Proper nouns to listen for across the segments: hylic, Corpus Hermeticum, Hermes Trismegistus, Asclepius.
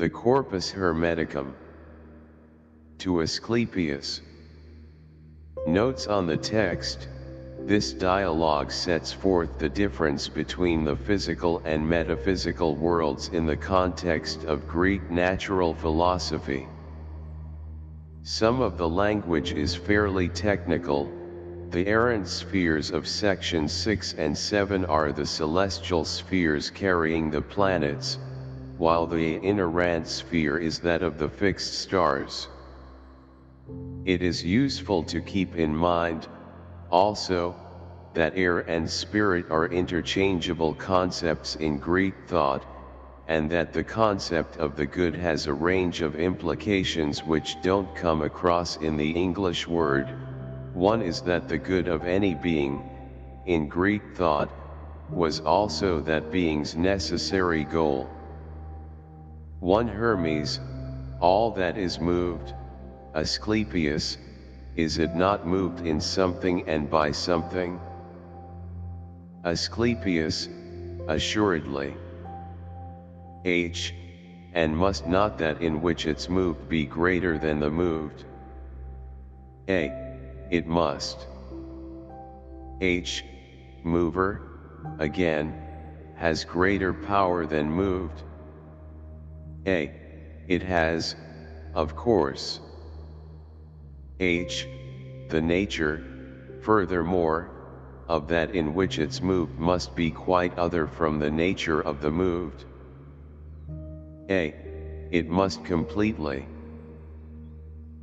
The Corpus Hermeticum. To Asclepius. Notes on the text. This dialogue sets forth the difference between the physical and metaphysical worlds in the context of Greek natural philosophy. Some of the language is fairly technical. The errant spheres of section 6 and 7 are the celestial spheres carrying the planets, while the inerrant sphere is that of the fixed stars. It is useful to keep in mind, also, that air and spirit are interchangeable concepts in Greek thought, and that the concept of the good has a range of implications which don't come across in the English word. One is that the good of any being, in Greek thought, was also that being's necessary goal. 1 Hermes, all that is moved, Asclepius, is it not moved in something and by something? Asclepius, assuredly. H, and must not that in which it's moved be greater than the moved? A, it must. H, mover, again, has greater power than moved. A, it has, of course. H, the nature, furthermore, of that in which it's moved must be quite other from the nature of the moved. A, it must completely.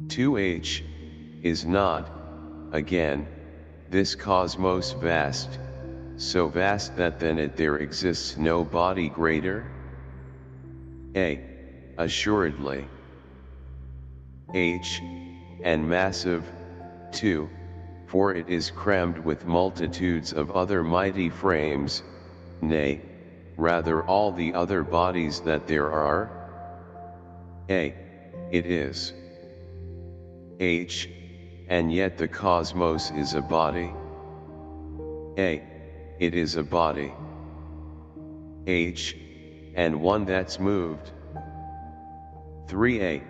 2H, is not, again, this cosmos vast, so vast that than it there exists no body greater? A, assuredly. H, and massive, too, for it is crammed with multitudes of other mighty frames, nay, rather all the other bodies that there are. A, it is. H, and yet the cosmos is a body. A, it is a body. H, and one that's moved. 3A,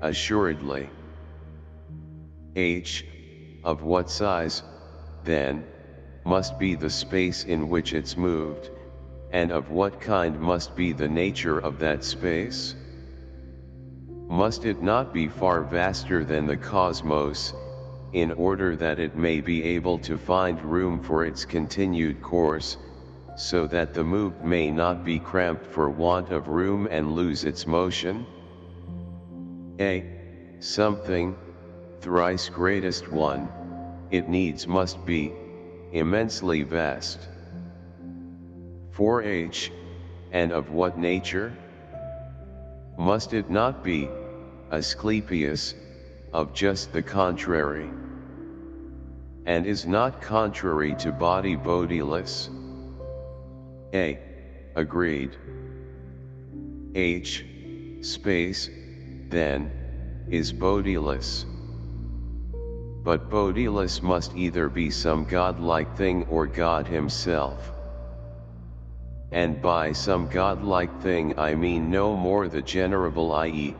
assuredly. H, of what size, then, must be the space in which it's moved, and of what kind must be the nature of that space? Must it not be far vaster than the cosmos, in order that it may be able to find room for its continued course, so that the moved may not be cramped for want of room and lose its motion? A, something, thrice greatest one, it needs must be, immensely vast. 4H, and of what nature? Must it not be, Asclepius, of just the contrary? And is not contrary to body bodiless? A, agreed. H, space, then, is bodiless. But bodiless must either be some godlike thing or God himself. And by some godlike thing I mean no more the generable, i.e.,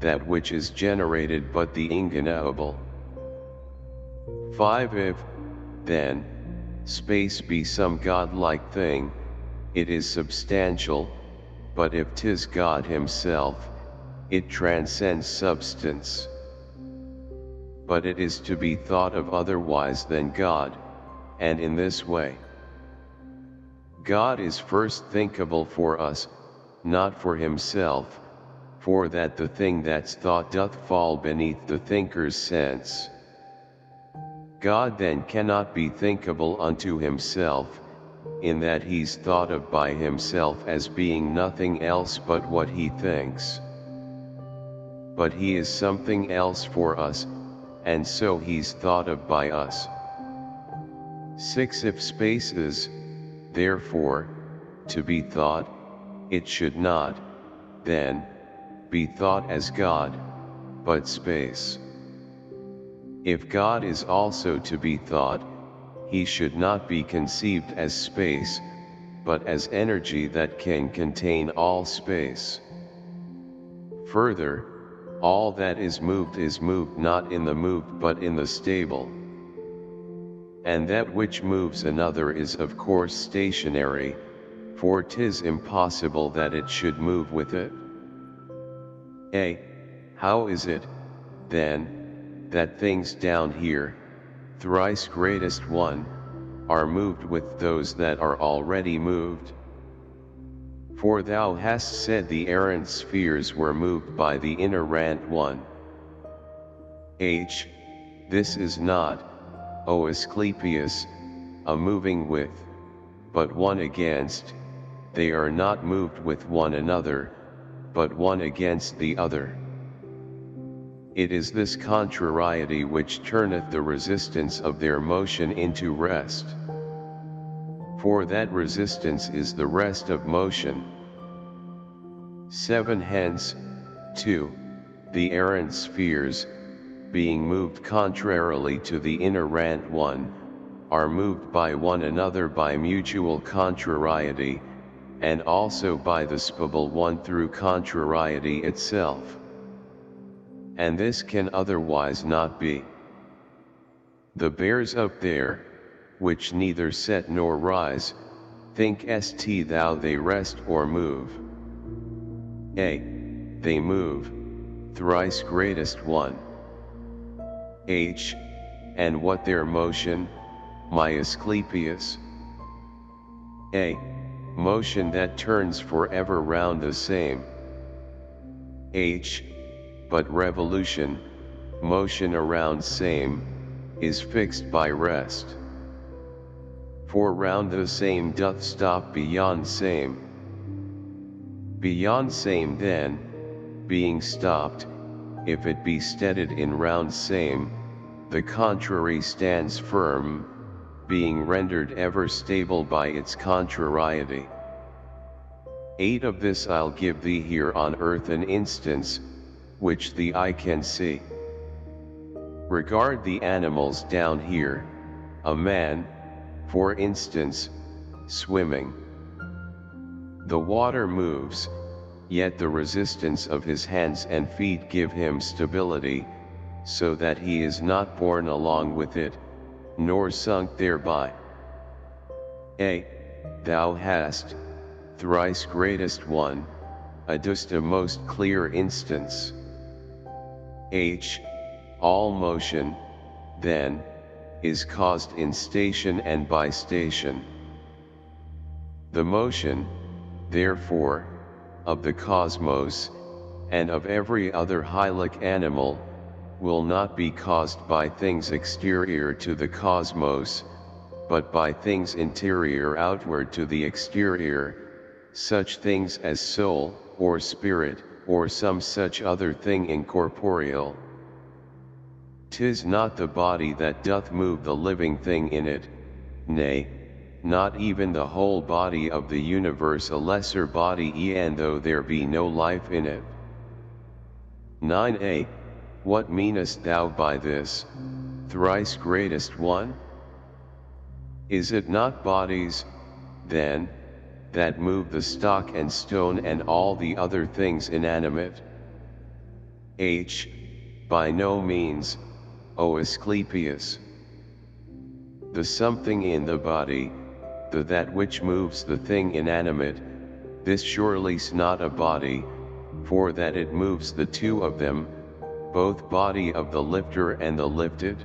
that which is generated, but the ingenerable. 5 If, then, space be some godlike thing, it is substantial, but if 'tis God himself, it transcends substance. But it is to be thought of otherwise than God, and in this way. God is first thinkable for us, not for himself, for that the thing that's thought doth fall beneath the thinker's sense. God then cannot be thinkable unto himself, in that he's thought of by himself as being nothing else but what he thinks. But he is something else for us, and so he's thought of by us. 6 If space is, therefore, to be thought, it should not, then, be thought as God, but space. If God is also to be thought, he should not be conceived as space, but as energy that can contain all space. Further, all that is moved not in the moved but in the stable. And that which moves another is of course stationary, for 'tis impossible that it should move with it. A. How is it, then, that things down here, thrice greatest one, are moved with those that are already moved? For thou hast said the errant spheres were moved by the inerrant one. H. This is not, O Asclepius, a moving with, but one against. They are not moved with one another, but one against the other. It is this contrariety which turneth the resistance of their motion into rest. For that resistance is the rest of motion. 7. Hence, 2. The errant spheres, being moved contrarily to the inerrant one, are moved by one another by mutual contrariety, and also by the spable one through contrariety itself. And this can otherwise not be. The bears up there, which neither set nor rise, think st thou they rest or move. A. They move, thrice greatest one. H. And what their motion, my Asclepius? A. Motion that turns forever round the same. H. But revolution, motion around same, is fixed by rest. For round the same doth stop beyond same. Beyond same then, being stopped, if it be steadied in round same, the contrary stands firm, being rendered ever stable by its contrariety. 8. Of this I'll give thee here on earth an instance, which the eye can see. Regard the animals down here, a man, for instance, swimming. The water moves, yet the resistance of his hands and feet give him stability, so that he is not borne along with it, nor sunk thereby. A. Thou hast, thrice greatest one, adduced a most clear instance. H. All motion, then, is caused in station and by station. The motion, therefore, of the cosmos, and of every other hylic animal, will not be caused by things exterior to the cosmos, but by things interior outward to the exterior, such things as soul, or spirit, or some such other thing incorporeal. 'Tis not the body that doth move the living thing in it, nay, not even the whole body of the universe, a lesser body e'en though there be no life in it. 9a. What meanest thou by this, thrice greatest one? Is it not bodies, then, that move the stock and stone and all the other things inanimate? H. By no means, O Asclepius. The something in the body, the that which moves the thing inanimate, this surely's not a body, for that it moves the two of them, both body of the lifter and the lifted.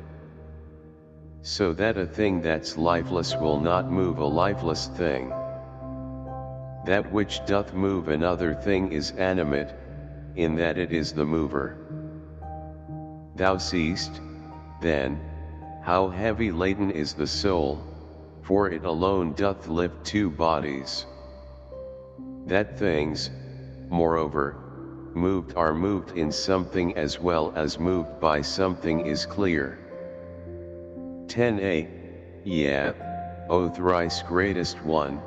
So that a thing that's lifeless will not move a lifeless thing. That which doth move another thing is animate, in that it is the mover. Thou seest, then, how heavy laden is the soul, for it alone doth lift two bodies. That things, moreover, moved are moved in something as well as moved by something is clear. 10a. Yea, O thrice greatest one,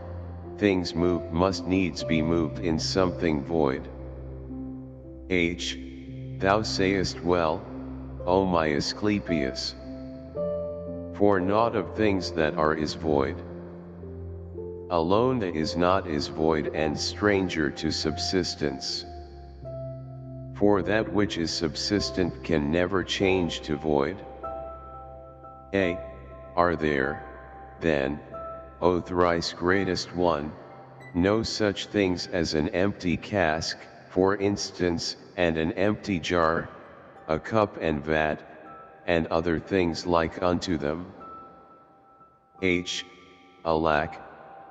things moved must needs be moved in something void. H. Thou sayest well, O my Asclepius. For naught of things that are is void. Alone that is not is void and stranger to subsistence. For that which is subsistent can never change to void. A. Are there, then, O thrice greatest one, no such things as an empty cask, for instance, and an empty jar, a cup and vat, and other things like unto them? H. Alack,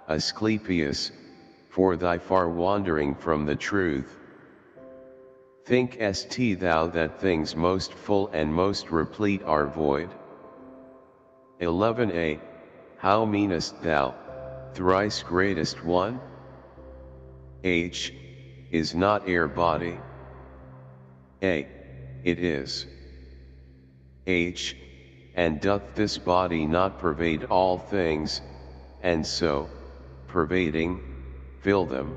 Asclepius, for thy far wandering from the truth. Think st thou that things most full and most replete are void? 11a. How meanest thou, thrice greatest one? H. Is not air body? A. It is. H. And doth this body not pervade all things, and so, pervading, fill them?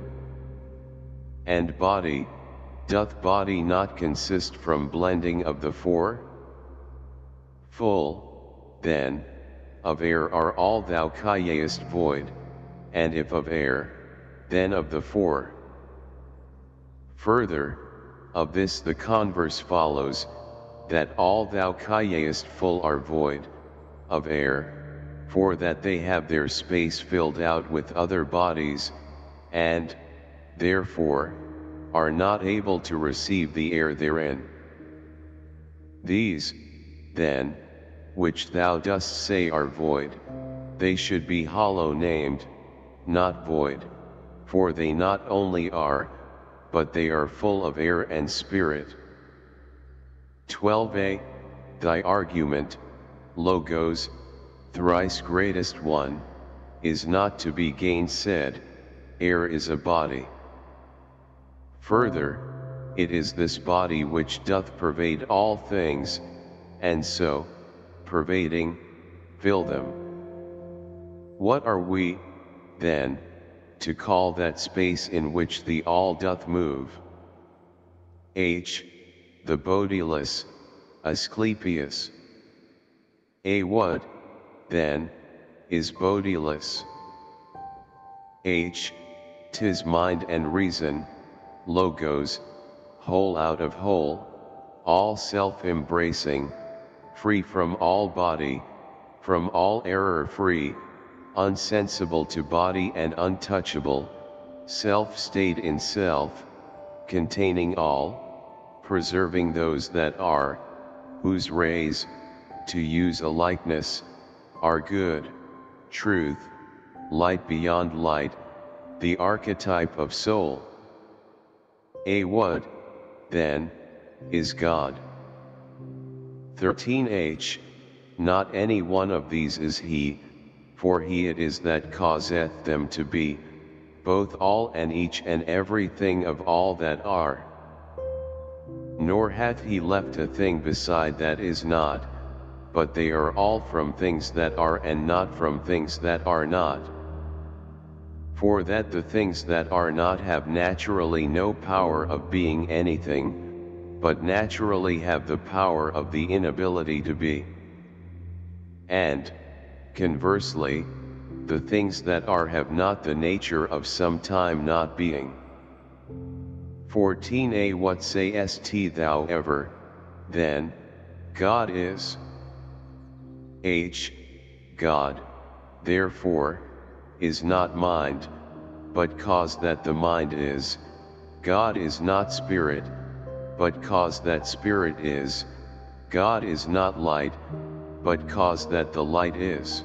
And body, doth body not consist from blending of the four? Full, then, of air are all thou callest void, and if of air, then of the four. Further, of this the converse follows, that all thou callest full are void of air, for that they have their space filled out with other bodies, and, therefore, are not able to receive the air therein. These, then, which thou dost say are void, they should be hollow named, not void, for they not only are, but they are full of air and spirit. 12a. Thy argument, Logos, thrice greatest one, is not to be gainsaid, air is a body. Further, it is this body which doth pervade all things, and so, pervading, fill them. What are we, then, to call that space in which the all doth move? H. The bodiless, Asclepius. A. What, then, is bodiless? H. 'Tis mind and reason, Logos, whole out of whole, all self-embracing, free from all body, from all error free, unsensible to body and untouchable, self-stayed in self, containing all, preserving those that are, whose rays, to use a likeness, are good, truth, light beyond light, the archetype of soul. A. What, then, is God? 13h. Not any one of these is He, for He it is that causeth them to be, both all and each and everything of all that are. Nor hath He left a thing beside that is not, but they are all from things that are and not from things that are not. For that the things that are not have naturally no power of being anything, but naturally have the power of the inability to be. And, conversely, the things that are have not the nature of some time not being. 14a. What sayest thou ever, then, God is? H. God, therefore, is not mind, but cause that the mind is. God is not spirit, but cause that spirit is. God is not light, but cause that the light is.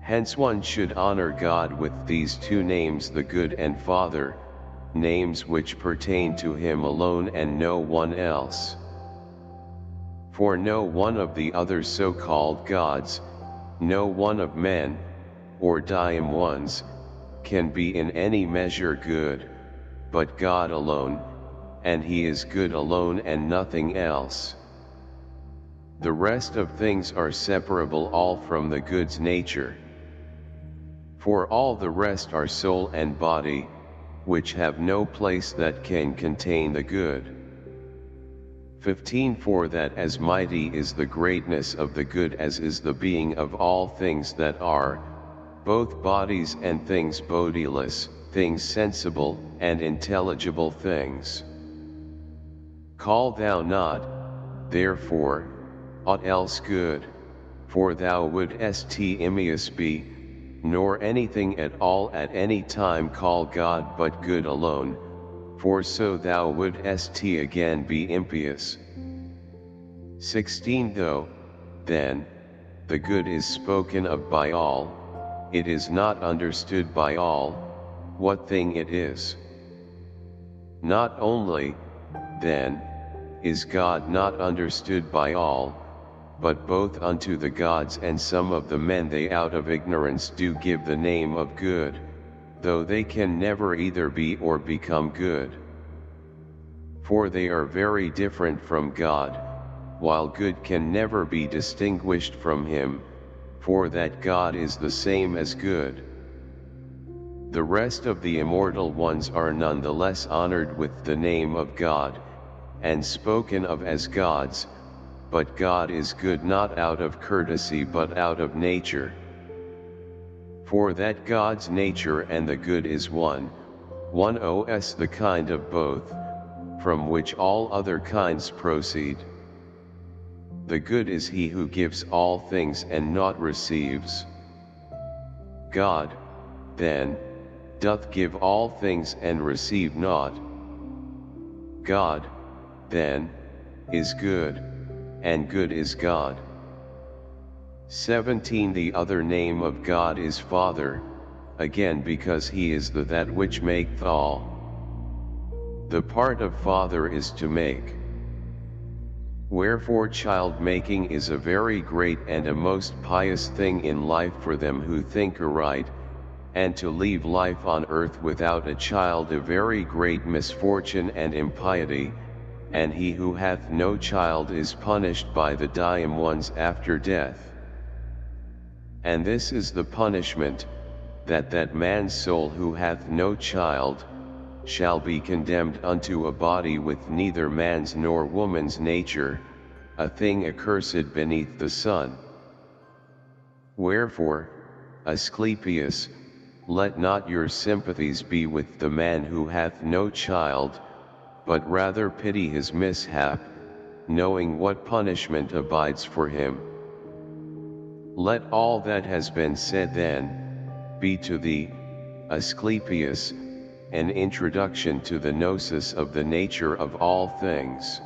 Hence one should honor God with these two names, the Good and Father, names which pertain to Him alone and no one else. For no one of the other so-called gods, no one of men, or daim ones, can be in any measure good, but God alone, and He is good alone and nothing else. The rest of things are separable all from the good's nature. For all the rest are soul and body, which have no place that can contain the good. 15. For that as mighty is the greatness of the good as is the being of all things that are, both bodies and things bodiless, things sensible and intelligible things. Call thou not, therefore, aught else good, for thou wouldest Emmaus be, nor anything at all at any time call God but good alone, for so thou wouldest again be impious. 16 Though, then, the good is spoken of by all, it is not understood by all, what thing it is. Not only, then, is God not understood by all, but both unto the gods and some of the men they out of ignorance do give the name of good, though they can never either be or become good. For they are very different from God, while good can never be distinguished from him, for that God is the same as good. The rest of the immortal ones are none the less honored with the name of God, and spoken of as gods, but God is good not out of courtesy but out of nature. For that God's nature and the good is one is the kind of both, from which all other kinds proceed. The good is he who gives all things and naught receives. God, then, doth give all things and receive naught. God, then, is good, and good is God. 17 The other name of God is Father, again because he is the that which maketh all. The part of Father is to make. Wherefore child-making is a very great and a most pious thing in life for them who think aright, and to leave life on earth without a child a very great misfortune and impiety, and he who hath no child is punished by the dying ones after death. And this is the punishment, that man's soul who hath no child, shall be condemned unto a body with neither man's nor woman's nature, a thing accursed beneath the sun. Wherefore, Asclepius, let not your sympathies be with the man who hath no child, but rather pity his mishap, knowing what punishment abides for him. Let all that has been said then, be to thee, Asclepius, an introduction to the gnosis of the nature of all things.